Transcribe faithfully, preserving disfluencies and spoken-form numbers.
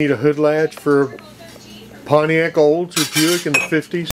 Need a hood latch for Pontiac Olds or Buick in the fifties.